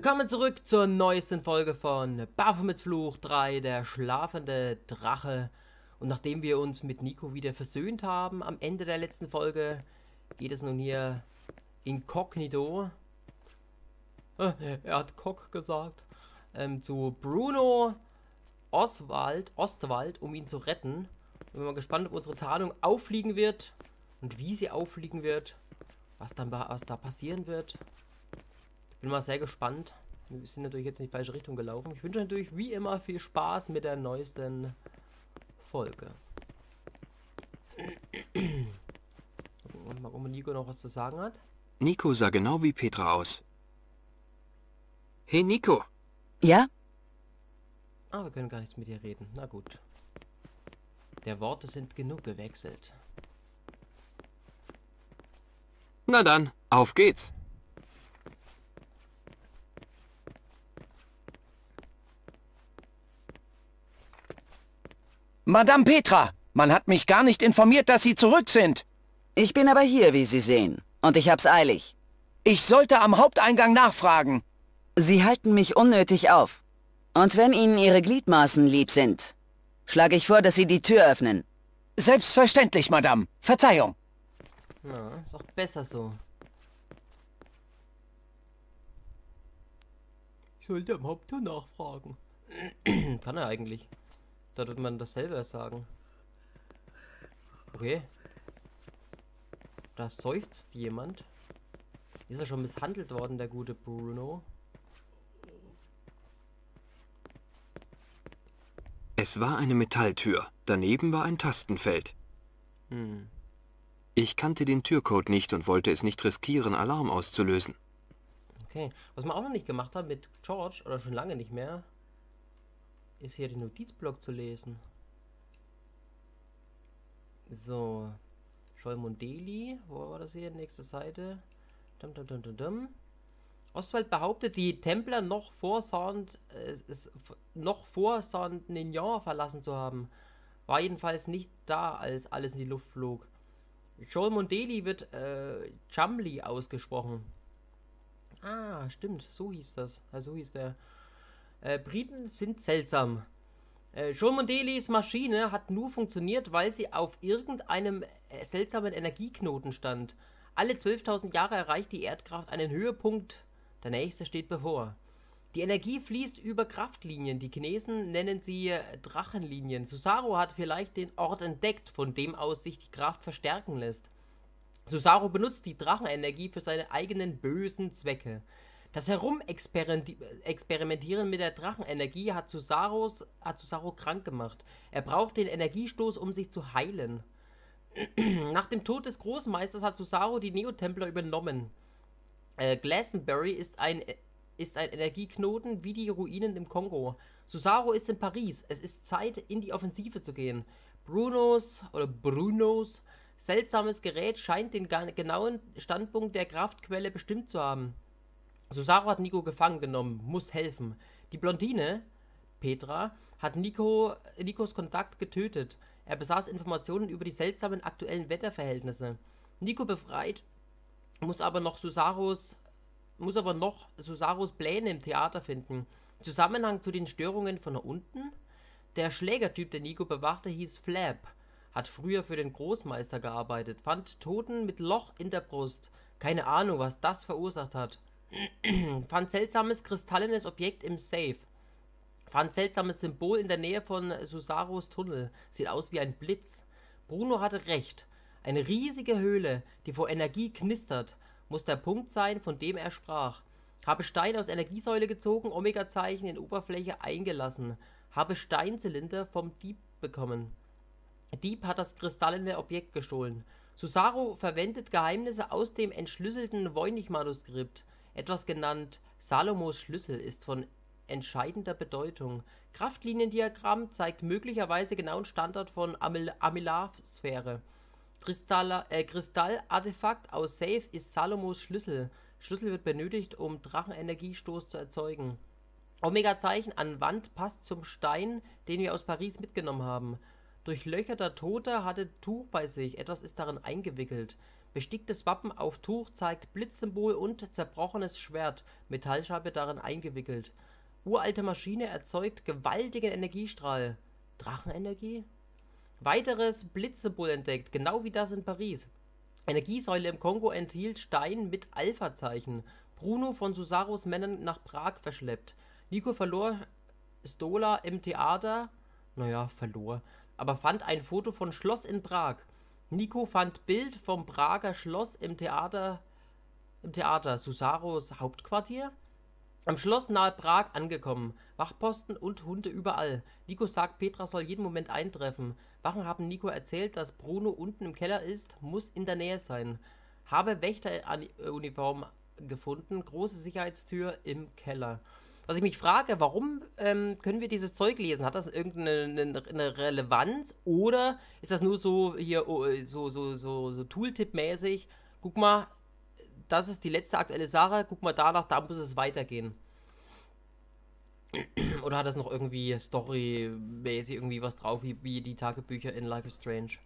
Willkommen zurück zur neuesten Folge von Baphomets Fluch 3, der schlafende Drache. Und nachdem wir uns mit Nico wieder versöhnt haben, am Ende der letzten Folge, geht es nun hier inkognito. Er hat Kock gesagt. Zu Bruno Oswald, um ihn zu retten. Ich bin mal gespannt, ob unsere Tarnung auffliegen wird und wie sie auffliegen wird, was da passieren wird. Bin mal sehr gespannt. Wir sind natürlich jetzt in die falsche Richtung gelaufen. Ich wünsche natürlich wie immer viel Spaß mit der neuesten Folge. Und mal gucken, ob Nico noch was zu sagen hat. Nico sah genau wie Petra aus. Hey Nico. Ja? Ah, wir können gar nichts mit dir reden. Na gut. Der Worte sind genug gewechselt. Na dann, auf geht's. Madame Petra, man hat mich gar nicht informiert, dass Sie zurück sind. Ich bin aber hier, wie Sie sehen. Und ich hab's eilig. Ich sollte am Haupteingang nachfragen. Sie halten mich unnötig auf. Und wenn Ihnen Ihre Gliedmaßen lieb sind, schlage ich vor, dass Sie die Tür öffnen. Selbstverständlich, Madame. Verzeihung. Na, ist doch besser so. Ich sollte am Haupteingang nachfragen. Kann er eigentlich? Da wird man das selber sagen. Okay. Da seufzt jemand. Ist er schon misshandelt worden, der gute Bruno? Es war eine Metalltür. Daneben war ein Tastenfeld. Hm. Ich kannte den Türcode nicht und wollte es nicht riskieren, Alarm auszulösen. Okay. Was man auch noch nicht gemacht hat mit George, oder schon lange nicht mehr, ist hier den Notizblock zu lesen. So. Cholmondeley. Wo war das hier? Nächste Seite. Dum, dum, dum, dum, dum. Oswald behauptet, die Templer noch vor Saint-Ninian verlassen zu haben. War jedenfalls nicht da, als alles in die Luft flog. Cholmondeley wird Chumley ausgesprochen. Ah, stimmt. So hieß das. Also so hieß der. Briten sind seltsam. Cholmondeleys Maschine hat nur funktioniert, weil sie auf irgendeinem seltsamen Energieknoten stand. Alle 12.000 Jahre erreicht die Erdkraft einen Höhepunkt. Der nächste steht bevor. Die Energie fließt über Kraftlinien. Die Chinesen nennen sie Drachenlinien. Susarro hat vielleicht den Ort entdeckt, von dem aus sich die Kraft verstärken lässt. Susarro benutzt die Drachenenergie für seine eigenen bösen Zwecke. Das Herumexperimentieren mit der Drachenenergie hat Susarro krank gemacht. Er braucht den Energiestoß, um sich zu heilen. Nach dem Tod des Großmeisters hat Susarro die Neotempler übernommen. Glastonbury ist ein Energieknoten wie die Ruinen im Kongo. Susarro ist in Paris. Es ist Zeit, in die Offensive zu gehen. Brunos seltsames Gerät scheint den genauen Standpunkt der Kraftquelle bestimmt zu haben. Susarro hat Nico gefangen genommen, muss helfen. Die Blondine, Petra, hat Nicos Kontakt getötet. Er besaß Informationen über die seltsamen aktuellen Wetterverhältnisse. Nico befreit, muss aber noch Susarros Pläne im Theater finden. Zusammenhang zu den Störungen von unten? Der Schlägertyp, der Nico bewachte, hieß Flab. Hat früher für den Großmeister gearbeitet, fand Toten mit Loch in der Brust. Keine Ahnung, was das verursacht hat. Fand seltsames kristallenes Objekt im Safe. Fand seltsames Symbol in der Nähe von Susarros Tunnel. Sieht aus wie ein Blitz. Bruno hatte recht. Eine riesige Höhle, die vor Energie knistert, muss der Punkt sein, von dem er sprach. Habe Stein aus Energiesäule gezogen, Omega-Zeichen in Oberfläche eingelassen. Habe Steinzylinder vom Dieb bekommen. Dieb hat das kristallene Objekt gestohlen. Susarro verwendet Geheimnisse aus dem entschlüsselten Voynich-Manuskript. Etwas genannt Salomos Schlüssel ist von entscheidender Bedeutung. Kraftliniendiagramm zeigt möglicherweise genauen Standort von Armillarsphäre. Kristallartefakt aus Safe ist Salomos Schlüssel. Schlüssel wird benötigt, um Drachenenergiestoß zu erzeugen. Omega-Zeichen an Wand passt zum Stein, den wir aus Paris mitgenommen haben. Durchlöcherter Toter hatte Tuch bei sich. Etwas ist darin eingewickelt. Besticktes Wappen auf Tuch zeigt Blitzsymbol und zerbrochenes Schwert, Metallscheibe darin eingewickelt. Uralte Maschine erzeugt gewaltigen Energiestrahl. Drachenenergie? Weiteres Blitzsymbol entdeckt, genau wie das in Paris. Energiesäule im Kongo enthielt Stein mit Alpha-Zeichen. Bruno von Susarros Männern nach Prag verschleppt. Nico verlor Stola im Theater. Naja, verlor. Aber fand ein Foto von Schloss in Prag. Nico fand Bild vom Prager Schloss im Theater Susarros Hauptquartier. Am Schloss nahe Prag angekommen. Wachposten und Hunde überall. Nico sagt, Petra soll jeden Moment eintreffen. Wachen haben Nico erzählt, dass Bruno unten im Keller ist, muss in der Nähe sein. Habe Wächteruniform gefunden, große Sicherheitstür im Keller. Was ich mich frage, warum können wir dieses Zeug lesen? Hat das irgendeine Relevanz? Oder ist das nur so hier so Tooltip-mäßig? Guck mal, das ist die letzte aktuelle Sache, guck mal danach, da muss es weitergehen. Oder hat das noch irgendwie storymäßig irgendwie was drauf, wie die Tagebücher in Life is Strange?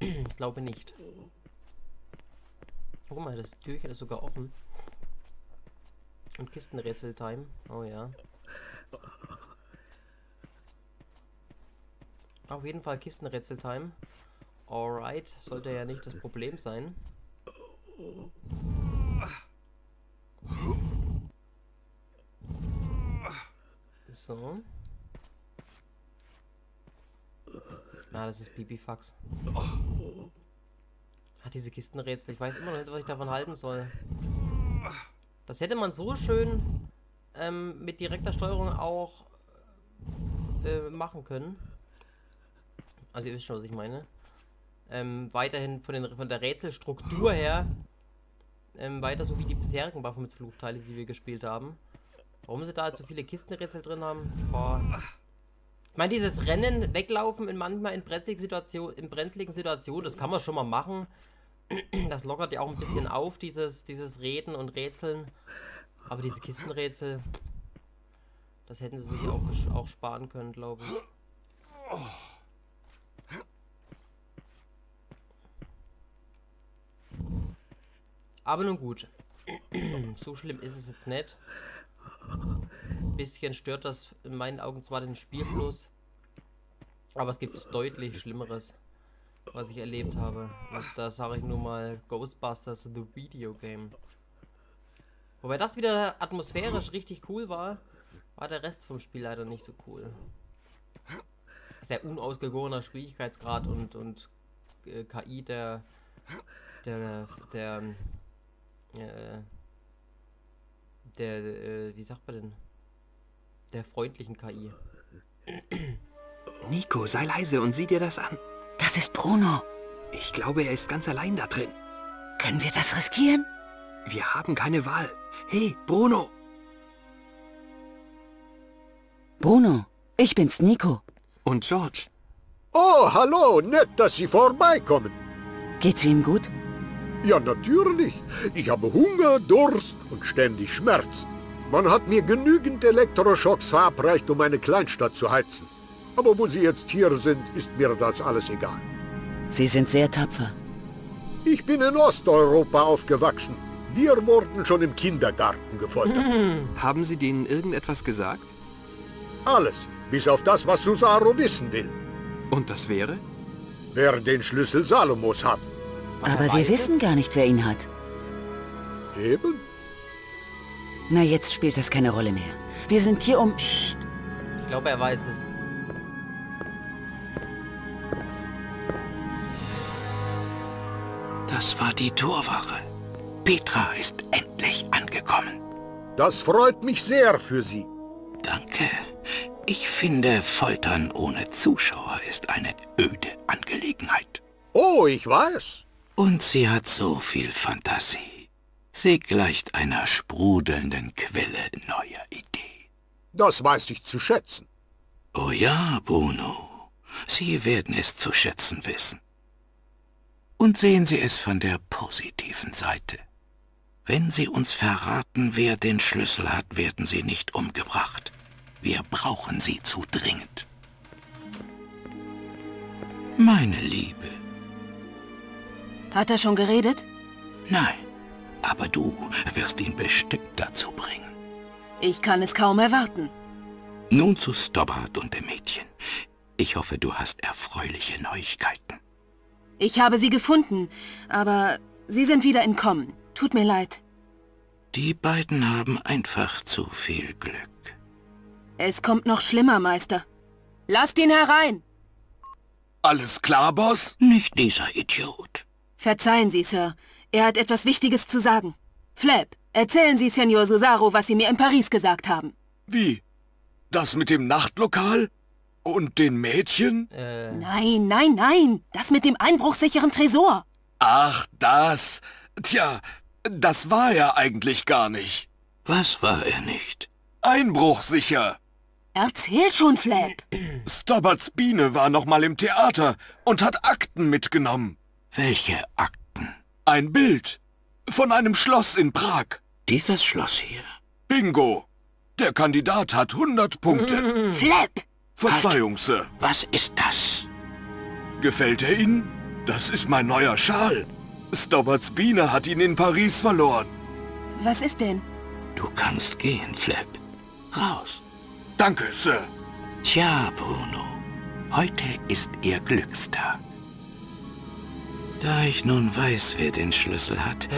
Ich glaube nicht. Guck mal, das Türchen ist sogar offen. Und Kistenrätsel-Time. Oh ja. Auf jeden Fall Kistenrätsel-Time. Alright, sollte ja nicht das Problem sein. So. Na, das ist Pipifax. Hat diese Kistenrätsel. Ich weiß immer noch nicht, was ich davon halten soll. Das hätte man so schön mit direkter Steuerung auch machen können. Also ihr wisst schon, was ich meine. Weiterhin von der Rätselstruktur her weiter so wie die bisherigen Baphomets Fluchteile, die wir gespielt haben. Warum sie da jetzt so viele Kistenrätsel drin haben? Boah. Ich meine, dieses Rennen, Weglaufen manchmal in brenzligen Situationen, das kann man schon mal machen. Das lockert ja auch ein bisschen auf, dieses Reden und Rätseln. Aber diese Kistenrätsel, das hätten sie sich auch sparen können, glaube ich. Aber nun gut. So schlimm ist es jetzt nicht. Ein bisschen stört das in meinen Augen zwar den Spielfluss, aber es gibt deutlich Schlimmeres, was ich erlebt habe. Und da sage ich nur mal Ghostbusters The Video Game. Wobei das wieder atmosphärisch richtig cool war, war der Rest vom Spiel leider nicht so cool. Sehr unausgegorener Schwierigkeitsgrad und KI wie sagt man denn? Der freundlichen KI. Nico, sei leise und sieh dir das an. Das ist Bruno. Ich glaube, er ist ganz allein da drin. Können wir das riskieren? Wir haben keine Wahl. Hey, Bruno! Bruno, ich bin's, Nico. Und George. Oh, hallo, nett, dass Sie vorbeikommen. Geht's Ihnen gut? Ja, natürlich. Ich habe Hunger, Durst und ständig Schmerzen. Man hat mir genügend Elektroschocks verabreicht, um eine Kleinstadt zu heizen. Aber wo Sie jetzt hier sind, ist mir das alles egal. Sie sind sehr tapfer. Ich bin in Osteuropa aufgewachsen. Wir wurden schon im Kindergarten gefoltert. Haben Sie denen irgendetwas gesagt? Alles, bis auf das, was Susarro wissen will. Und das wäre? Wer den Schlüssel Salomos hat. Aber wir wissen gar nicht, wer ihn hat. Eben. Na, jetzt spielt das keine Rolle mehr. Wir sind hier um... Psst. Ich glaube, er weiß es. Das war die Torwache. Petra ist endlich angekommen. Das freut mich sehr für Sie. Danke. Ich finde, Foltern ohne Zuschauer ist eine öde Angelegenheit. Oh, ich weiß. Und sie hat so viel Fantasie. Sie gleicht einer sprudelnden Quelle neuer Ideen. Das weiß ich zu schätzen. Oh ja, Bruno. Sie werden es zu schätzen wissen. Und sehen Sie es von der positiven Seite. Wenn Sie uns verraten, wer den Schlüssel hat, werden Sie nicht umgebracht. Wir brauchen Sie zu dringend. Meine Liebe, Hat er schon geredet? Nein, aber du wirst ihn bestimmt dazu bringen. Ich kann es kaum erwarten. Nun zu Stobbart und dem Mädchen. Ich hoffe, du hast erfreuliche Neuigkeiten. Ich habe sie gefunden, aber sie sind wieder entkommen. Tut mir leid. Die beiden haben einfach zu viel Glück. Es kommt noch schlimmer, Meister. Lasst ihn herein! Alles klar, Boss? Nicht dieser Idiot. Verzeihen Sie, Sir. Er hat etwas Wichtiges zu sagen. Flap, erzählen Sie Senor Susarro, was Sie mir in Paris gesagt haben. Wie? Das mit dem Nachtlokal? Und den Mädchen? Nein, nein, nein. Das mit dem einbruchsicheren Tresor. Ach, das. Tja, das war er eigentlich gar nicht. Was war er nicht? Einbruchsicher. Erzähl schon, Flap. Stobbarts Biene war nochmal im Theater und hat Akten mitgenommen. Welche Akten? Ein Bild. Von einem Schloss in Prag. Dieses Schloss hier? Bingo. Der Kandidat hat 100 Punkte. Flap! Verzeihung, halt. Sir. Was ist das? Gefällt er Ihnen? Das ist mein neuer Schal. Stobbarts Biene hat ihn in Paris verloren. Was ist denn? Du kannst gehen, Flap. Raus. Danke, Sir. Tja, Bruno. Heute ist Ihr Glückstag. Da ich nun weiß, wer den Schlüssel hat,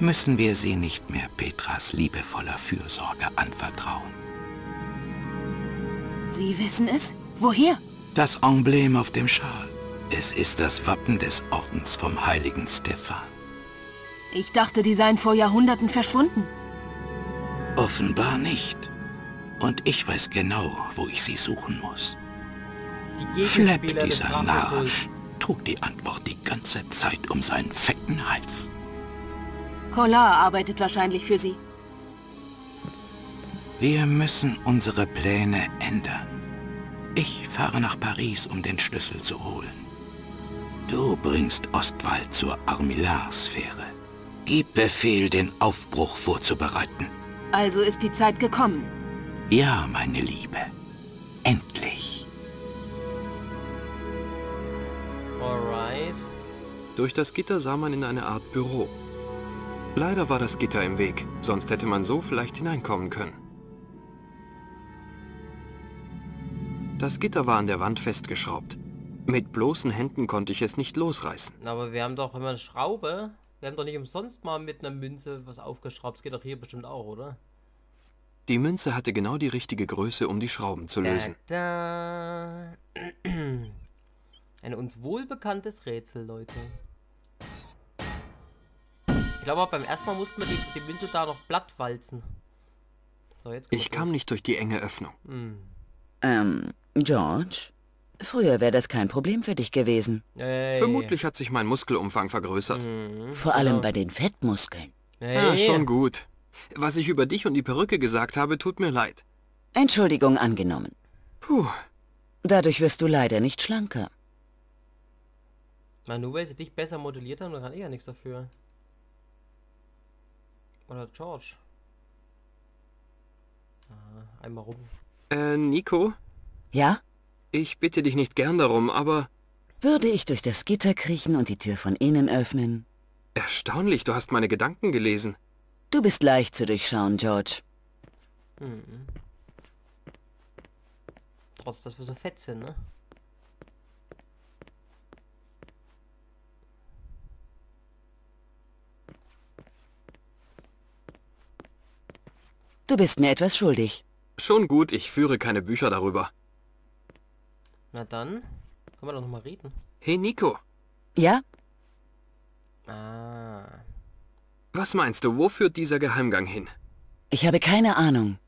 müssen wir sie nicht mehr Petras liebevoller Fürsorge anvertrauen. Sie wissen es? Woher? Das Emblem auf dem Schal. Es ist das Wappen des Ordens vom heiligen Stephan. Ich dachte, die seien vor Jahrhunderten verschwunden. Offenbar nicht. Und ich weiß genau, wo ich sie suchen muss. Flap, dieser Narr, trug die Antwort die ganze Zeit um seinen fetten Hals. Collard arbeitet wahrscheinlich für Sie. Wir müssen unsere Pläne ändern. Ich fahre nach Paris, um den Schlüssel zu holen. Du bringst Oswald zur Armillarsphäre. Gib Befehl, den Aufbruch vorzubereiten. Also ist die Zeit gekommen. Ja, meine Liebe. Endlich. Alright. Durch das Gitter sah man in eine Art Büro. Leider war das Gitter im Weg, sonst hätte man so vielleicht hineinkommen können. Das Gitter war an der Wand festgeschraubt. Mit bloßen Händen konnte ich es nicht losreißen. Aber wir haben doch immer eine Schraube. Wir haben doch nicht umsonst mal mit einer Münze was aufgeschraubt. Das geht doch hier bestimmt auch, oder? Die Münze hatte genau die richtige Größe, um die Schrauben zu lösen. Da, da. Ein uns wohlbekanntes Rätsel, Leute. Ich glaube, beim ersten Mal mussten wir die Münze da noch platt walzen. So, jetzt ich kam nicht durch die enge Öffnung. George? Früher wäre das kein Problem für dich gewesen. Hey. Vermutlich hat sich mein Muskelumfang vergrößert. Vor allem bei den Fettmuskeln. Hey. Ah, schon gut. Was ich über dich und die Perücke gesagt habe, tut mir leid. Entschuldigung angenommen. Puh. Dadurch wirst du leider nicht schlanker. Na, nur weil sie dich besser modelliert haben, dann kann ich ja nichts dafür. Oder George. Ah, einmal rum. Nico? Ja? Ich bitte dich nicht gern darum, aber... Würde ich durch das Gitter kriechen und die Tür von innen öffnen? Erstaunlich, du hast meine Gedanken gelesen. Du bist leicht zu durchschauen, George. Trotz, dass wir so fett sind, ne? Du bist mir etwas schuldig. Schon gut, ich führe keine Bücher darüber. Na dann, können wir doch nochmal reden. Hey Nico. Ja? Ah. Was meinst du, wo führt dieser Geheimgang hin? Ich habe keine Ahnung.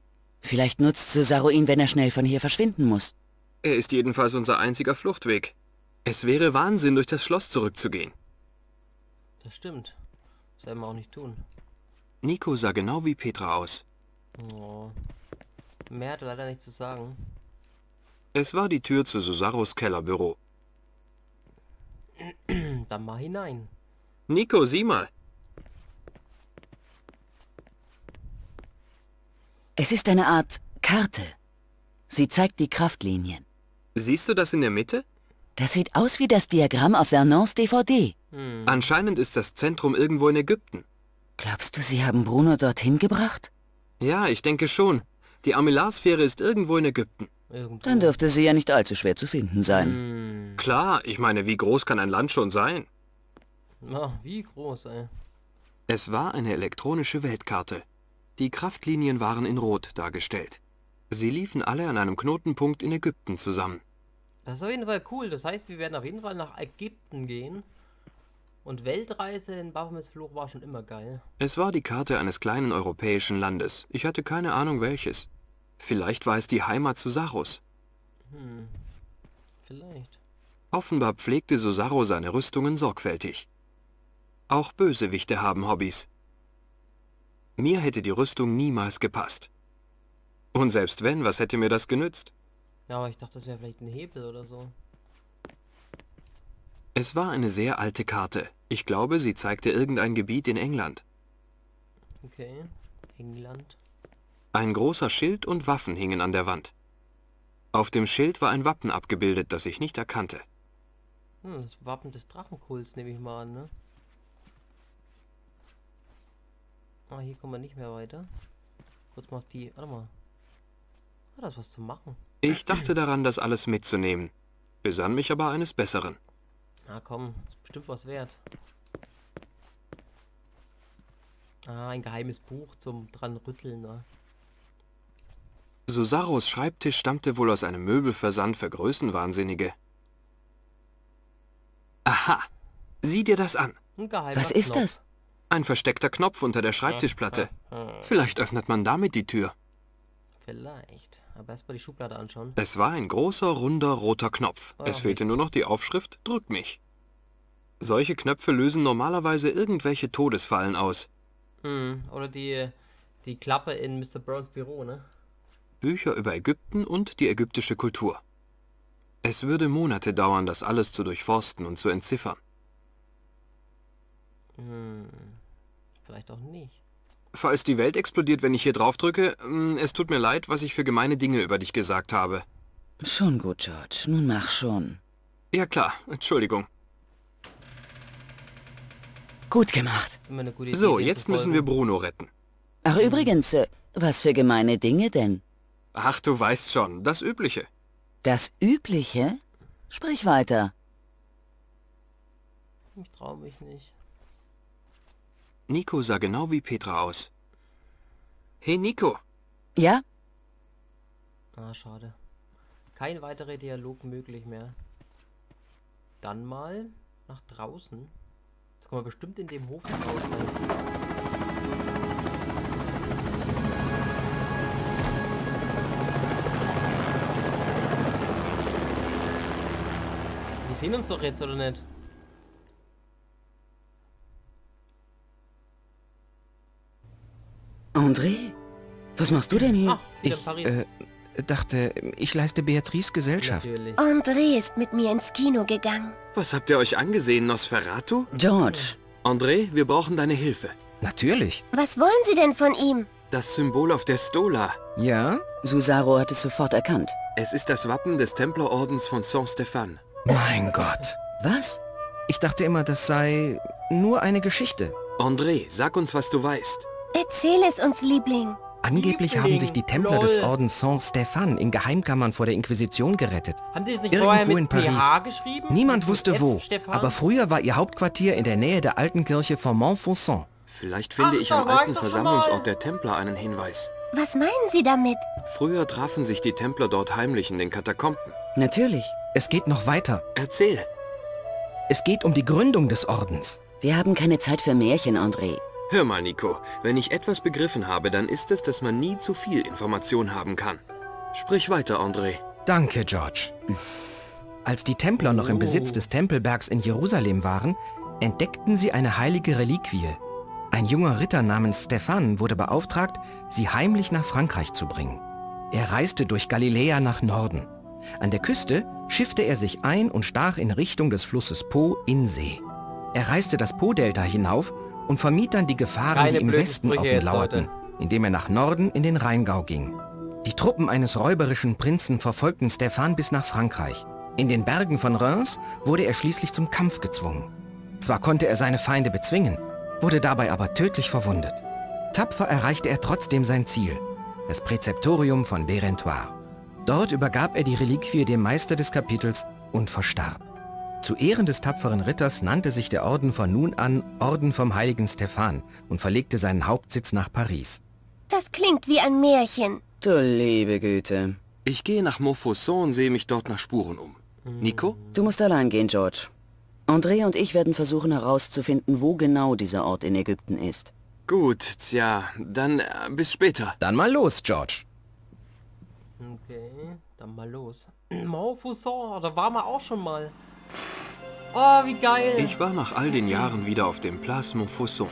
Vielleicht nutzt Susarro ihn, wenn er schnell von hier verschwinden muss. Er ist jedenfalls unser einziger Fluchtweg. Es wäre Wahnsinn, durch das Schloss zurückzugehen. Das stimmt. Das werden wir auch nicht tun. Nico sah genau wie Petra aus. Oh. Mehr hat leider nichts zu sagen. Es war die Tür zu Susarros Kellerbüro. Dann mal hinein. Nico, sieh mal. Es ist eine Art Karte. Sie zeigt die Kraftlinien. Siehst du das in der Mitte? Das sieht aus wie das Diagramm auf Vernons DVD. Anscheinend ist das Zentrum irgendwo in Ägypten. Glaubst du, sie haben Bruno dorthin gebracht? Ja, ich denke schon. Die Armillarsphäre ist irgendwo in Ägypten. Irgendwo. Dann dürfte sie ja nicht allzu schwer zu finden sein. Klar, ich meine, wie groß kann ein Land schon sein? Na, wie groß, ey. Es war eine elektronische Weltkarte. Die Kraftlinien waren in Rot dargestellt. Sie liefen alle an einem Knotenpunkt in Ägypten zusammen. Das ist auf jeden Fall cool. Das heißt, wir werden auf jeden Fall nach Ägypten gehen. Und Weltreise in Baphomets Fluch war schon immer geil. Es war die Karte eines kleinen europäischen Landes. Ich hatte keine Ahnung welches. Vielleicht war es die Heimat Susarros. Vielleicht. Offenbar pflegte Susarro seine Rüstungen sorgfältig. Auch Bösewichte haben Hobbys. Mir hätte die Rüstung niemals gepasst. Und selbst wenn, was hätte mir das genützt? Ja, aber ich dachte, das wäre vielleicht ein Hebel oder so. Es war eine sehr alte Karte. Ich glaube, sie zeigte irgendein Gebiet in England. Okay, England. Ein großer Schild und Waffen hingen an der Wand. Auf dem Schild war ein Wappen abgebildet, das ich nicht erkannte. Das Wappen des Drachenkults nehme ich mal an, ne? Ah, hier kommen wir nicht mehr weiter. Kurz mal auf die... Warte mal. Ah, da ist was zu machen. Ich dachte daran, das alles mitzunehmen. Besann mich aber eines Besseren. Na komm, ist bestimmt was wert. Ah, ein geheimes Buch zum dran rütteln, ne? Susarros Schreibtisch stammte wohl aus einem Möbelversand für Größenwahnsinnige. Aha! Sieh dir das an! Was ist das? Ein versteckter Knopf unter der Schreibtischplatte. Vielleicht öffnet man damit die Tür. Vielleicht. Aber erst mal die Schublade anschauen. Es war ein großer, runder, roter Knopf. Es fehlte nur noch die Aufschrift, drück mich. Solche Knöpfe lösen normalerweise irgendwelche Todesfallen aus. Oder die Klappe in Mr. Browns Büro, ne? Bücher über Ägypten und die ägyptische Kultur. Es würde Monate dauern, das alles zu durchforsten und zu entziffern. Vielleicht auch nicht. Falls die Welt explodiert, wenn ich hier drauf drücke, es tut mir leid, was ich für gemeine Dinge über dich gesagt habe. Schon gut, George. Nun mach schon. Ja klar, Entschuldigung. Gut gemacht. So, jetzt müssen wir Bruno retten. Ach übrigens, was für gemeine Dinge denn? Ach, du weißt schon, das Übliche. Das Übliche? Sprich weiter. Ich traue mich nicht. Nico sah genau wie Petra aus. Hey Nico! Ja? Ah, schade. Kein weiterer Dialog möglich mehr. Dann mal nach draußen. Jetzt kommen wir bestimmt in dem Hof raus. Wir sehen uns doch jetzt, oder nicht? André, was machst du denn hier? Ach, wieder ich, Paris. Dachte, ich leiste Beatrice Gesellschaft. Natürlich. André ist mit mir ins Kino gegangen. Was habt ihr euch angesehen, Nosferatu? George. André, wir brauchen deine Hilfe. Natürlich. Was wollen Sie denn von ihm? Das Symbol auf der Stola. Ja? Susarro hat es sofort erkannt. Es ist das Wappen des Templerordens von Saint-Stéphane. Mein Gott. Was? Ich dachte immer, das sei nur eine Geschichte. André, sag uns, was du weißt. Erzähl es uns, Liebling. Angeblich haben sich die Templer des Ordens Saint-Stéphane in Geheimkammern vor der Inquisition gerettet. Haben die es nicht irgendwo in Paris. PH geschrieben? Niemand wusste wo, aber früher war ihr Hauptquartier in der Nähe der alten Kirche von Montfaucon. Vielleicht finde ich am alten Versammlungsort der Templer einen Hinweis. Was meinen Sie damit? Früher trafen sich die Templer dort heimlich in den Katakomben. Natürlich, es geht noch weiter. Erzähl. Es geht um die Gründung des Ordens. Wir haben keine Zeit für Märchen, André. Hör mal, Nico, wenn ich etwas begriffen habe, dann ist es, dass man nie zu viel Information haben kann. Sprich weiter, André. Danke, George. Als die Templer noch im Besitz des Tempelbergs in Jerusalem waren, entdeckten sie eine heilige Reliquie. Ein junger Ritter namens Stephan wurde beauftragt, sie heimlich nach Frankreich zu bringen. Er reiste durch Galiläa nach Norden. An der Küste schiffte er sich ein und stach in Richtung des Flusses Po in See. Er reiste das Po-Delta hinauf und vermied dann die Gefahren, die im Westen auf ihn lauerten, indem er nach Norden in den Rheingau ging. Die Truppen eines räuberischen Prinzen verfolgten Stephan bis nach Frankreich. In den Bergen von Reims wurde er schließlich zum Kampf gezwungen. Zwar konnte er seine Feinde bezwingen, wurde dabei aber tödlich verwundet. Tapfer erreichte er trotzdem sein Ziel, das Präzeptorium von Berentoire. Dort übergab er die Reliquie dem Meister des Kapitels und verstarb. Zu Ehren des tapferen Ritters nannte sich der Orden von nun an Orden vom heiligen Stephan und verlegte seinen Hauptsitz nach Paris. Das klingt wie ein Märchen. Du liebe Güte. Ich gehe nach Montfaucon und sehe mich dort nach Spuren um. Nico? Du musst allein gehen, George. André und ich werden versuchen herauszufinden, wo genau dieser Ort in Ägypten ist. Gut, tja, dann bis später. Dann mal los, George. Okay, dann mal los. Montfaucon, da waren wir auch schon mal. Oh, wie geil. Ich war nach all den Jahren wieder auf dem Place Montfaucon.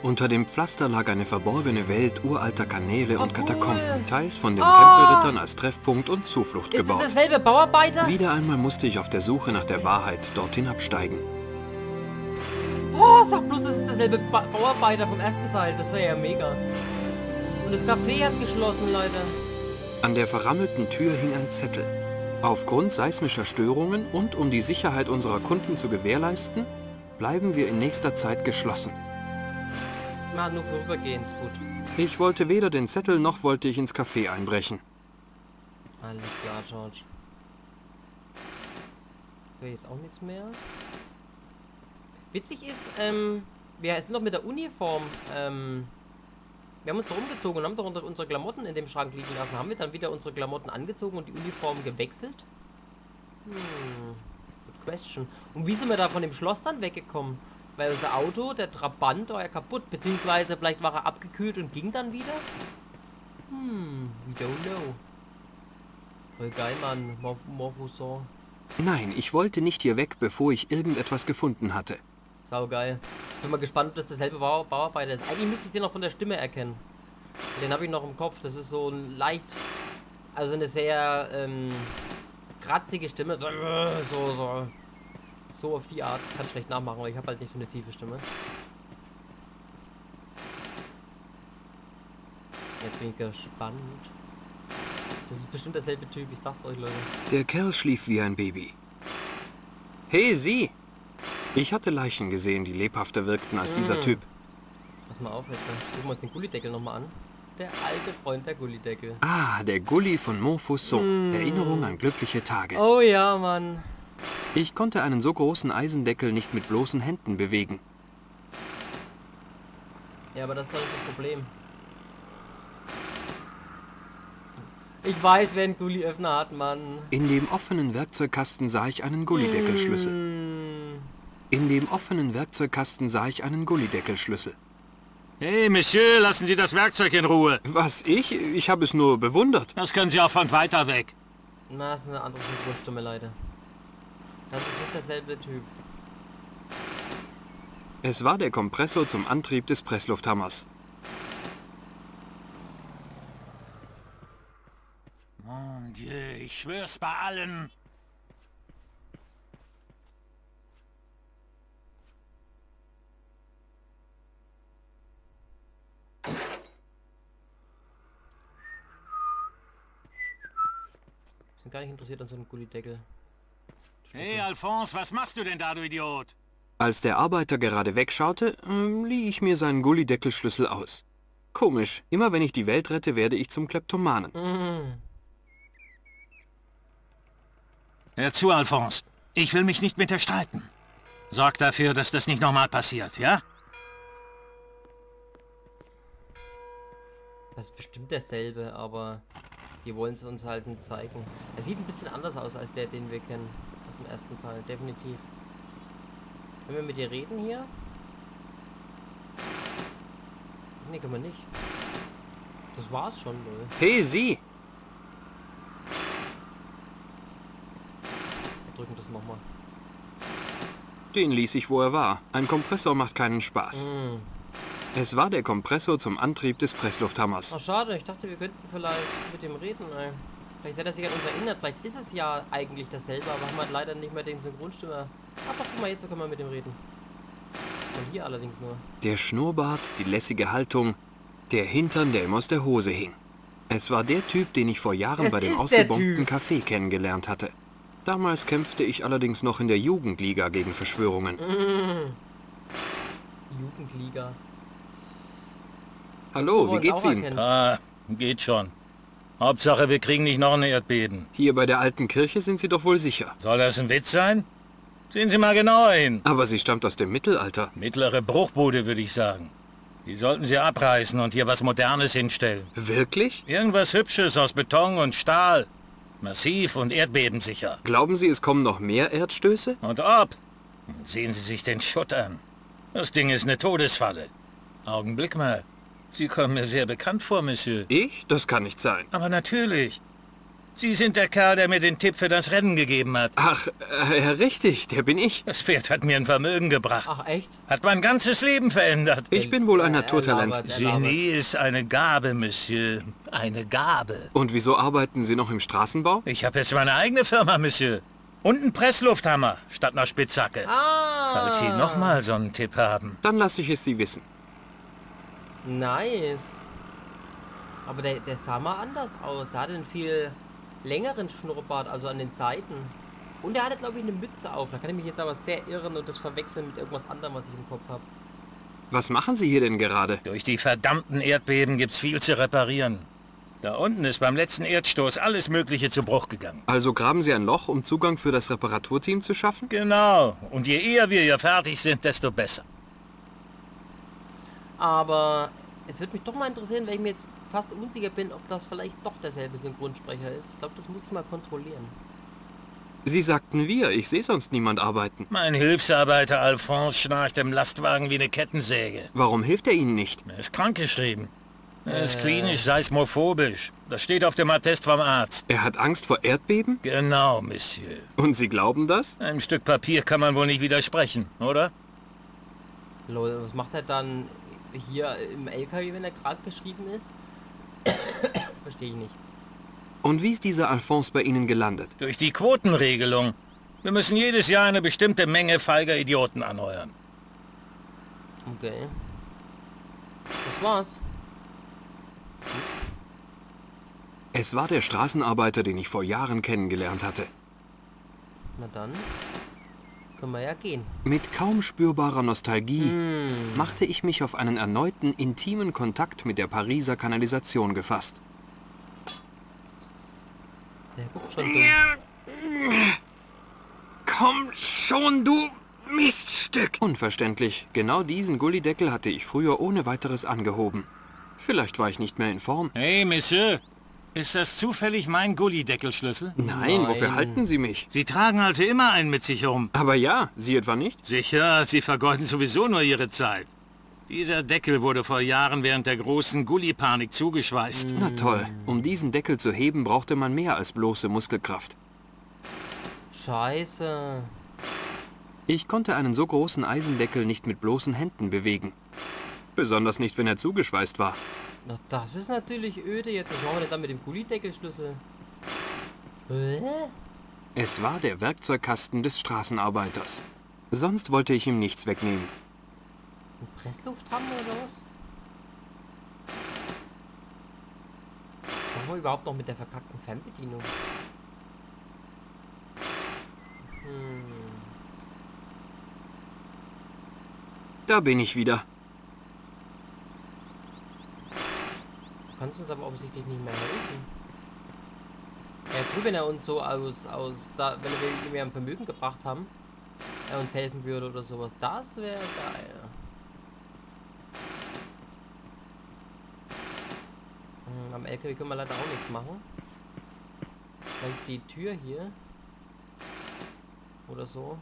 Unter dem Pflaster lag eine verborgene Welt uralter Kanäle und Katakomben, teils von den Tempelrittern als Treffpunkt und Zuflucht gebaut. Ist das dasselbe Bauarbeiter? Wieder einmal musste ich auf der Suche nach der Wahrheit dorthin absteigen. Oh, sag bloß, es ist dasselbe Bauarbeiter vom ersten Teil. Das wäre ja mega. Und das Café hat geschlossen, Leute. An der verrammelten Tür hing ein Zettel. Aufgrund seismischer Störungen und um die Sicherheit unserer Kunden zu gewährleisten, bleiben wir in nächster Zeit geschlossen. Na, nur vorübergehend, gut. Ich wollte weder den Zettel, noch wollte ich ins Café einbrechen. Alles klar, George. Okay, ist auch nichts mehr. Witzig ist, wir sind doch mit der Uniform, wir haben uns da rumgezogen und haben doch unsere Klamotten in dem Schrank liegen lassen. Haben wir dann wieder unsere Klamotten angezogen und die Uniform gewechselt? Good question. Und wie sind wir da von dem Schloss dann weggekommen? Weil unser Auto, der Trabant, war ja kaputt. Beziehungsweise vielleicht war er abgekühlt und ging dann wieder. We don't know. Voll geil, Mann. Montfaucon. Nein, ich wollte nicht hier weg, bevor ich irgendetwas gefunden hatte. Saugeil. Bin mal gespannt, ob das dasselbe Bauarbeiter ist. Eigentlich müsste ich den noch von der Stimme erkennen. Den habe ich noch im Kopf. Das ist so ein leicht... Also eine sehr kratzige Stimme. So auf die Art. Ich kann schlecht nachmachen, weil ich habe halt nicht so eine tiefe Stimme. Jetzt bin ich gespannt. Das ist bestimmt derselbe Typ, ich sag's euch, Leute. Der Kerl schlief wie ein Baby. Hey, Sie! Ich hatte Leichen gesehen, die lebhafter wirkten als dieser Typ. Pass mal auf, jetzt gucken wir uns den Gullideckel nochmal an. Der alte Freund der Gullideckel. Ah, der Gulli von Montfaucon. Erinnerung an glückliche Tage. Oh ja, Mann. Ich konnte einen so großen Eisendeckel nicht mit bloßen Händen bewegen. Ja, aber das ist doch nicht das Problem. Ich weiß, wer einen Gulliöffner hat, Mann. In dem offenen Werkzeugkasten sah ich einen Gullideckelschlüssel. In dem offenen Werkzeugkasten sah ich einen Gullideckelschlüssel. Hey, Monsieur, lassen Sie das Werkzeug in Ruhe. Was, ich? Ich habe es nur bewundert. Das können Sie auch von weiter weg. Na, das ist eine andere Stimme, leider. Das ist nicht derselbe Typ. Es war der Kompressor zum Antrieb des Presslufthammers. Mon Dieu, ich schwör's bei allem. Wir sind gar nicht interessiert an so einem Gullideckel. Hey, Alphonse, was machst du denn da, du Idiot? Als der Arbeiter gerade wegschaute, lieh ich mir seinen Gullideckelschlüssel aus. Komisch, immer wenn ich die Welt rette, werde ich zum Kleptomanen. Hör zu, Alphonse. Ich will mich nicht mit dir streiten. Sorg dafür, dass das nicht nochmal passiert, ja? Das ist bestimmt derselbe, aber die wollen es uns halt nicht zeigen. Er sieht ein bisschen anders aus als der, den wir kennen. Im ersten Teil, definitiv. Können wir mit dir reden hier? Ne, können wir nicht. Das war's schon, Leute. Hey, Sie! Wir drücken das nochmal. Den ließ ich, wo er war. Ein Kompressor macht keinen Spaß. Es war der Kompressor zum Antrieb des Presslufthammers. Ach, schade. Ich dachte, wir könnten vielleicht mit dem reden, ey. Vielleicht hat er sich an uns erinnert, vielleicht ist es ja eigentlich dasselbe, aber haben halt leider nicht mehr den Synchronstimmer. Ach doch, guck mal, jetzt können wir mit dem reden. Von hier allerdings nur. Der Schnurrbart, die lässige Haltung, der Hintern, der ihm aus der Hose hing. Es war der Typ, den ich vor Jahren bei dem ausgebombten Café kennengelernt hatte. Damals kämpfte ich allerdings noch in der Jugendliga gegen Verschwörungen. Jugendliga. Hallo, wie geht's Ihnen? Ah, geht schon. Hauptsache, wir kriegen nicht noch ein Erdbeben. Hier bei der alten Kirche sind Sie doch wohl sicher. Soll das ein Witz sein? Sehen Sie mal genauer hin. Aber sie stammt aus dem Mittelalter. Mittlere Bruchbude, würde ich sagen. Die sollten Sie abreißen und hier was Modernes hinstellen. Wirklich? Irgendwas Hübsches aus Beton und Stahl. Massiv und erdbebensicher. Glauben Sie, es kommen noch mehr Erdstöße? Und ob? Sehen Sie sich den Schutt an. Das Ding ist eine Todesfalle. Augenblick mal. Sie kommen mir sehr bekannt vor, Monsieur. Ich? Das kann nicht sein. Aber natürlich. Sie sind der Kerl, der mir den Tipp für das Rennen gegeben hat. Ach, richtig, der bin ich. Das Pferd hat mir ein Vermögen gebracht. Ach, echt? Hat mein ganzes Leben verändert. Ich bin wohl ein Naturtalent. Genie ist eine Gabe, Monsieur. Eine Gabe. Und wieso arbeiten Sie noch im Straßenbau? Ich habe jetzt meine eigene Firma, Monsieur. Und einen Presslufthammer statt einer Spitzhacke. Ah. Falls Sie nochmal so einen Tipp haben. Dann lasse ich es Sie wissen. Nice. Aber der sah mal anders aus. Da hat er viel... längeren Schnurrbart, also an den Seiten. Und er hatte, glaube ich, eine Mütze auf. Da kann ich mich jetzt aber sehr irren und das verwechseln mit irgendwas anderem, was ich im Kopf habe. Was machen Sie hier denn gerade? Durch die verdammten Erdbeben gibt's viel zu reparieren. Da unten ist beim letzten Erdstoß alles Mögliche zu Bruch gegangen. Also graben Sie ein Loch, um Zugang für das Reparaturteam zu schaffen? Genau. Und je eher wir hier fertig sind, desto besser. Aber jetzt würde mich doch mal interessieren, wenn ich mir jetzt fast unsicher bin, ob das vielleicht doch derselbe Synchronsprecher ist. Ich glaube, das muss ich mal kontrollieren. Sie sagten wir, ich sehe sonst niemand arbeiten. Mein Hilfsarbeiter Alphonse schnarcht im Lastwagen wie eine Kettensäge. Warum hilft er Ihnen nicht? Er ist krankgeschrieben. Er ist klinisch seismophobisch. Das steht auf dem Attest vom Arzt. Er hat Angst vor Erdbeben? Genau, Monsieur. Und Sie glauben das? Einem Stück Papier kann man wohl nicht widersprechen, oder? Lol, was macht er dann hier im LKW, wenn er krankgeschrieben ist? Verstehe ich nicht. Und wie ist dieser Alphonse bei Ihnen gelandet? Durch die Quotenregelung. Wir müssen jedes Jahr eine bestimmte Menge feiger Idioten anheuern. Okay. Das war's. Es war der Straßenarbeiter, den ich vor Jahren kennengelernt hatte. Na dann... können wir ja gehen. Mit kaum spürbarer Nostalgie machte ich mich auf einen erneuten intimen Kontakt mit der Pariser Kanalisation gefasst. Der guckt schon Komm schon, du Miststück! Unverständlich. Genau diesen Gullideckel hatte ich früher ohne weiteres angehoben. Vielleicht war ich nicht mehr in Form. Hey, Monsieur! Ist das zufällig mein Gullideckelschlüssel? Nein, wofür halten Sie mich? Sie tragen also immer einen mit sich herum. Aber ja, Sie etwa nicht? Sicher, Sie vergeuden sowieso nur Ihre Zeit. Dieser Deckel wurde vor Jahren während der großen Gulli-Panik zugeschweißt. Na toll, um diesen Deckel zu heben, brauchte man mehr als bloße Muskelkraft. Scheiße. Ich konnte einen so großen Eisendeckel nicht mit bloßen Händen bewegen. Besonders nicht, wenn er zugeschweißt war. Na, das ist natürlich öde jetzt. Was machen wir denn dann mit dem Gullideckelschlüssel? Es war der Werkzeugkasten des Straßenarbeiters. Sonst wollte ich ihm nichts wegnehmen. Ein Presslufthammer oder was? Was machen wir überhaupt noch mit der verkackten Fernbedienung? Da bin ich wieder. Du kannst uns aber offensichtlich nicht mehr helfen. Ja, cool, wenn er uns so wenn wir ihm ein Vermögen gebracht haben, er uns helfen würde oder sowas. Das wäre geil. Am LKW können wir leider auch nichts machen. Vielleicht die Tür hier. Oder so.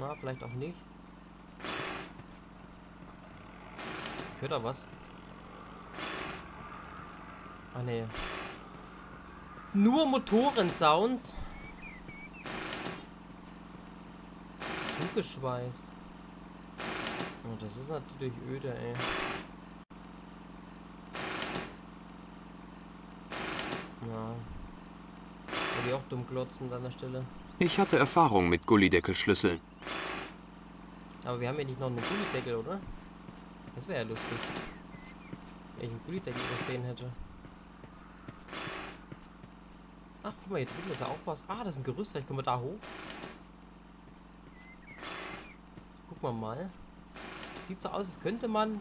Na, vielleicht auch nicht. Ich höre da was. Ach nee. Nur Motorensounds. Zugeschweißt. Oh, das ist natürlich öde, ey. Ja. Würde ich auch dumm glotzen an der Stelle. Ich hatte Erfahrung mit Gullideckelschlüsseln. Aber wir haben ja nicht noch einen Gullideckel, oder? Das wäre ja lustig. Wenn ich einen Gullideckel gesehen hätte. Ach, guck mal, hier drüben ist ja auch was. Ah, das ist ein Gerüst, vielleicht können wir da hoch. Gucken wir mal. Sieht so aus, als könnte man...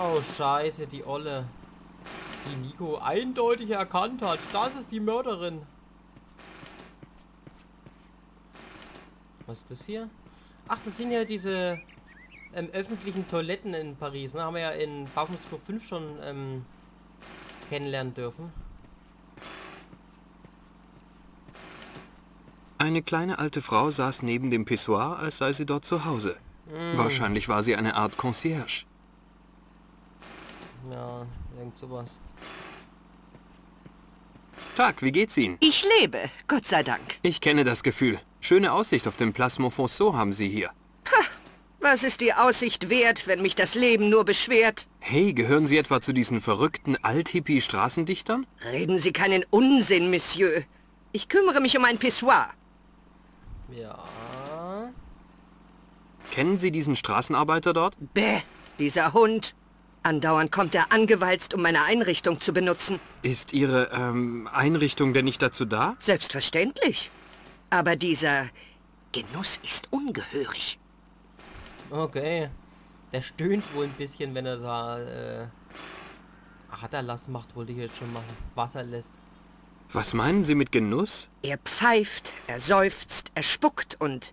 Oh, scheiße, die Olle. Die Nico eindeutig erkannt hat. Das ist die Mörderin. Was ist das hier? Ach, das sind ja diese öffentlichen Toiletten in Paris. Ne? Haben wir ja in Baphomets Fluch 5 schon kennenlernen dürfen. Eine kleine alte Frau saß neben dem Pissoir, als sei sie dort zu Hause. Mm. Wahrscheinlich war sie eine Art Concierge. Ja, irgend sowas. Tag, wie geht's Ihnen? Ich lebe, Gott sei Dank. Ich kenne das Gefühl. Schöne Aussicht auf den Place Montfaucon haben Sie hier. Ha, was ist die Aussicht wert, wenn mich das Leben nur beschwert? Hey, gehören Sie etwa zu diesen verrückten Althippie-Straßendichtern? Reden Sie keinen Unsinn, Monsieur. Ich kümmere mich um ein Pissoir. Ja... Kennen Sie diesen Straßenarbeiter dort? Bäh, dieser Hund. Andauernd kommt er angewalzt, um meine Einrichtung zu benutzen. Ist Ihre, Einrichtung denn nicht dazu da? Selbstverständlich. Aber dieser Genuss ist ungehörig. Okay. Der stöhnt wohl ein bisschen, wenn er so, Aderlass macht, wollte ich jetzt schon machen. Wasser lässt. Was meinen Sie mit Genuss? Er pfeift, er seufzt, er spuckt und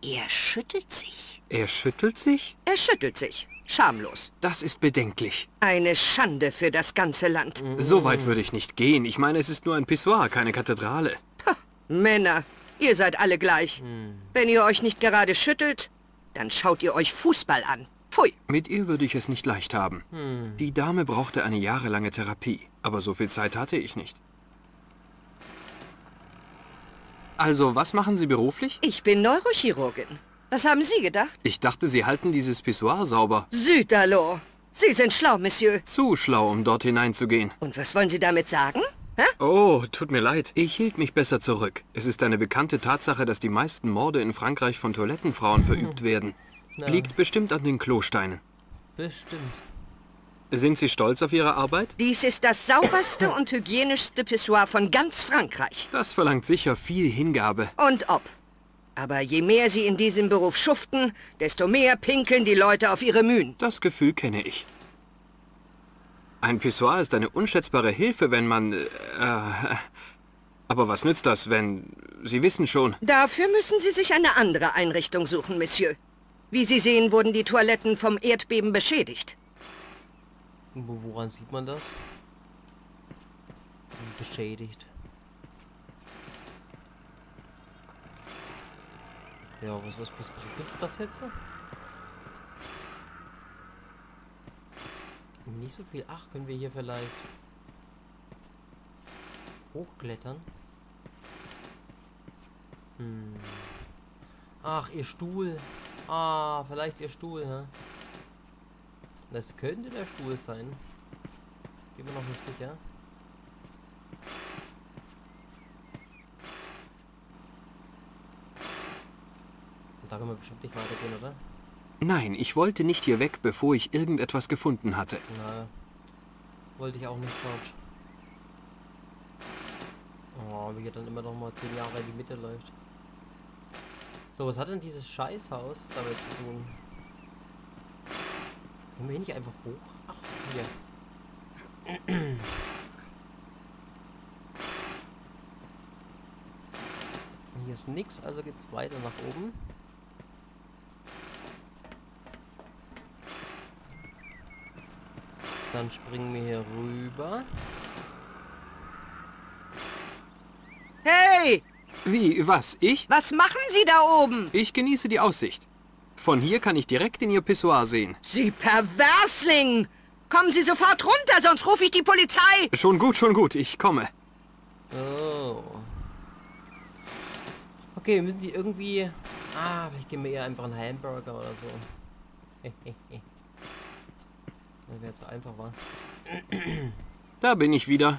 er schüttelt sich. Er schüttelt sich? Er schüttelt sich. Schamlos. Das ist bedenklich. Eine Schande für das ganze Land. So weit würde ich nicht gehen. Ich meine, es ist nur ein Pissoir, keine Kathedrale. Pah, Männer, ihr seid alle gleich. Wenn ihr euch nicht gerade schüttelt, dann schaut ihr euch Fußball an. Pfui. Mit ihr würde ich es nicht leicht haben. Die Dame brauchte eine jahrelange Therapie, aber so viel Zeit hatte ich nicht. Also, was machen Sie beruflich? Ich bin Neurochirurgin. Was haben Sie gedacht? Ich dachte, Sie halten dieses Pissoir sauber. Südalo! Sie sind schlau, Monsieur. Zu schlau, um dort hineinzugehen. Und was wollen Sie damit sagen? Hä? Oh, tut mir leid. Ich hielt mich besser zurück. Es ist eine bekannte Tatsache, dass die meisten Morde in Frankreich von Toilettenfrauen verübt werden. Ja. Liegt bestimmt an den Klosteinen. Bestimmt. Sind Sie stolz auf Ihre Arbeit? Dies ist das sauberste und hygienischste Pissoir von ganz Frankreich. Das verlangt sicher viel Hingabe. Und ob. Aber je mehr Sie in diesem Beruf schuften, desto mehr pinkeln die Leute auf ihre Mühen. Das Gefühl kenne ich. Ein Pissoir ist eine unschätzbare Hilfe, wenn man... aber was nützt das, wenn... Sie wissen schon... Dafür müssen Sie sich eine andere Einrichtung suchen, Monsieur. Wie Sie sehen, wurden die Toiletten vom Erdbeben beschädigt. Woran sieht man das? Beschädigt. Ja, was gibt's das jetzt? Nicht so viel. Ach, können wir hier vielleicht hochklettern? Ach, ihr Stuhl. Ah, vielleicht ihr Stuhl, hä? Das könnte der Stuhl sein. Bin mir noch nicht sicher. Da können wir bestimmt nicht weitergehen, oder? Nein, ich wollte nicht hier weg, bevor ich irgendetwas gefunden hatte. Na, wollte ich auch nicht, George. Oh, wie hier dann immer noch mal 10 Jahre in die Mitte läuft. So, was hat denn dieses Scheißhaus damit zu tun? Können wir hier nicht einfach hoch? Ach, hier. Hier ist nichts, also geht's weiter nach oben. Dann springen wir hier rüber. Hey! Wie, was, ich? Was machen Sie da oben? Ich genieße die Aussicht. Von hier kann ich direkt in Ihr Pissoir sehen. Sie Perversling! Kommen Sie sofort runter, sonst rufe ich die Polizei! Schon gut, ich komme. Oh. Okay, wir müssen die irgendwie... Ah, vielleicht gehen wir eher einfach einen Hamburger oder so. Das wäre zu einfach, war. Da bin ich wieder.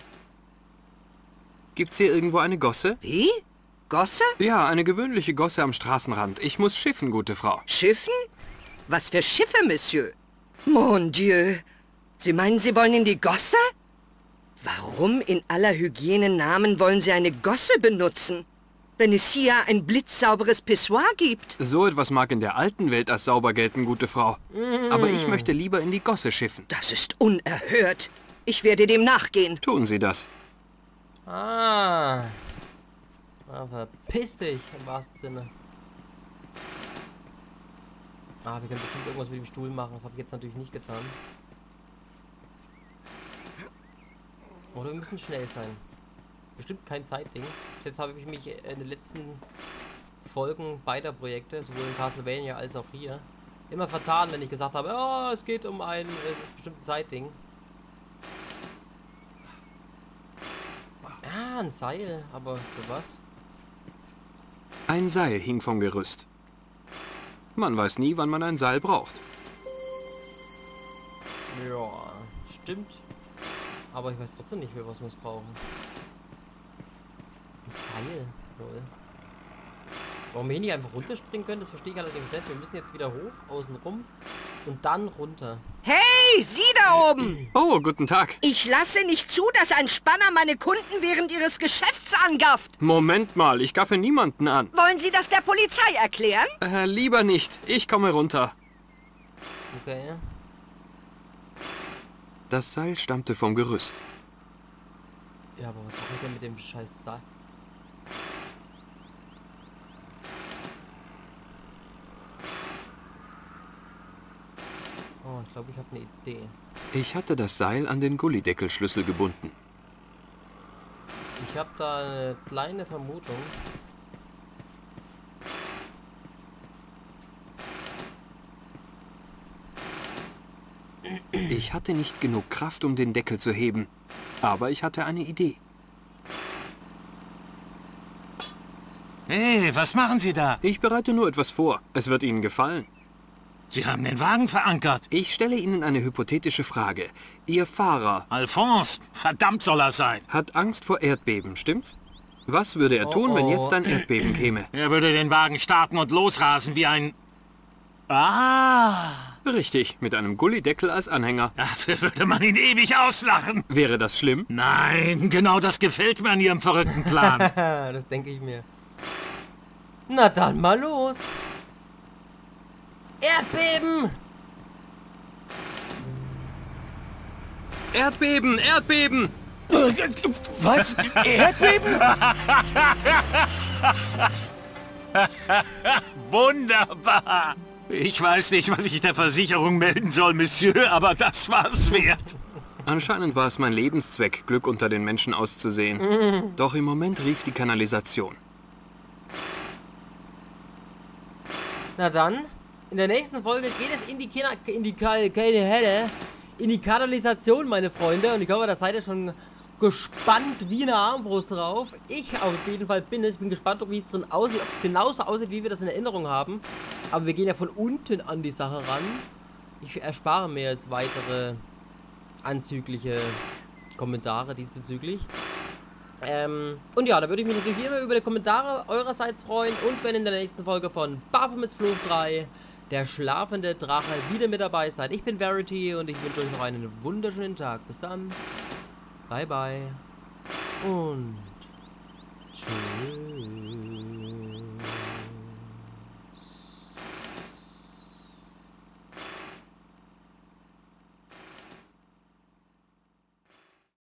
Gibt's hier irgendwo eine Gosse? Wie? Gosse? Ja, eine gewöhnliche Gosse am Straßenrand. Ich muss schiffen, gute Frau. Schiffen? Was für Schiffe, Monsieur? Mon Dieu! Sie meinen, Sie wollen in die Gosse? Warum in aller Hygiene Namen wollen Sie eine Gosse benutzen? wenn es hier ein blitzsauberes Pissoir gibt. So etwas mag in der alten Welt als sauber gelten, gute Frau. Aber ich möchte lieber in die Gosse schiffen. Das ist unerhört. Ich werde dem nachgehen. Tun Sie das. Ah. Na, verpiss dich, im wahrsten Sinne. Ah, wir können bestimmt irgendwas mit dem Stuhl machen. Das habe ich jetzt natürlich nicht getan. Oder wir müssen schnell sein. Bestimmt kein Zeitding. Bis jetzt habe ich mich in den letzten Folgen beider Projekte, sowohl in Castlevania als auch hier, immer vertan, wenn ich gesagt habe, oh, es geht um ein bestimmtes Zeitding. Ah, ein Seil. Aber für was? Ein Seil hing vom Gerüst. Man weiß nie, wann man ein Seil braucht. Ja, stimmt. Aber ich weiß trotzdem nicht mehr, was wir es brauchen. Ein Seil? Lol. Warum wir hier nicht einfach runterspringen können, das verstehe ich allerdings nicht. Wir müssen jetzt wieder hoch, außen rum und dann runter. Hey, Sie da oben! Oh, guten Tag. Ich lasse nicht zu, dass ein Spanner meine Kunden während ihres Geschäfts angafft. Moment mal, ich gaffe niemanden an. Wollen Sie das der Polizei erklären? Lieber nicht. Ich komme runter. Okay. Das Seil stammte vom Gerüst. Ja, aber was mache ich denn mit dem scheiß Seil? Oh, ich glaube, ich habe eine Idee. Ich hatte das Seil an den Gullydeckelschlüssel gebunden. Ich habe da eine kleine Vermutung. Ich hatte nicht genug Kraft, um den Deckel zu heben, aber ich hatte eine Idee. Hey, was machen Sie da? Ich bereite nur etwas vor. Es wird Ihnen gefallen. Sie haben den Wagen verankert. Ich stelle Ihnen eine hypothetische Frage. Ihr Fahrer... Alphonse, verdammt soll er sein. ...hat Angst vor Erdbeben, stimmt's? Was würde er tun, wenn jetzt ein Erdbeben käme? Er würde den Wagen starten und losrasen wie ein... Ah... Richtig, mit einem Gullydeckel als Anhänger. Dafür würde man ihn ewig auslachen. Wäre das schlimm? Nein, genau das gefällt mir an Ihrem verrückten Plan. Das denke ich mir. Na dann mal los. Erdbeben! Erdbeben! Erdbeben! Was? Erdbeben? Wunderbar! Ich weiß nicht, was ich der Versicherung melden soll, Monsieur, aber das war's wert. Anscheinend war es mein Lebenszweck, Glück unter den Menschen auszusehen. Doch im Moment rief die Kanalisation. Na dann, in der nächsten Folge geht es in die Kanalisation, meine Freunde. Und ich glaube, da seid ihr schon gespannt wie eine Armbrust drauf. Ich auf jeden Fall bin es. Ich bin gespannt, wie es drin aussieht, ob es genauso aussieht, wie wir das in Erinnerung haben. Aber wir gehen ja von unten an die Sache ran. Ich erspare mir jetzt weitere anzügliche Kommentare diesbezüglich. Und ja, da würde ich mich natürlich immer über die Kommentare eurerseits freuen. Und wenn in der nächsten Folge von Baphomets Fluch 3, der schlafende Drache, wieder mit dabei seid. Ich bin Verity und ich wünsche euch noch einen wunderschönen Tag. Bis dann. Bye bye und tschüss.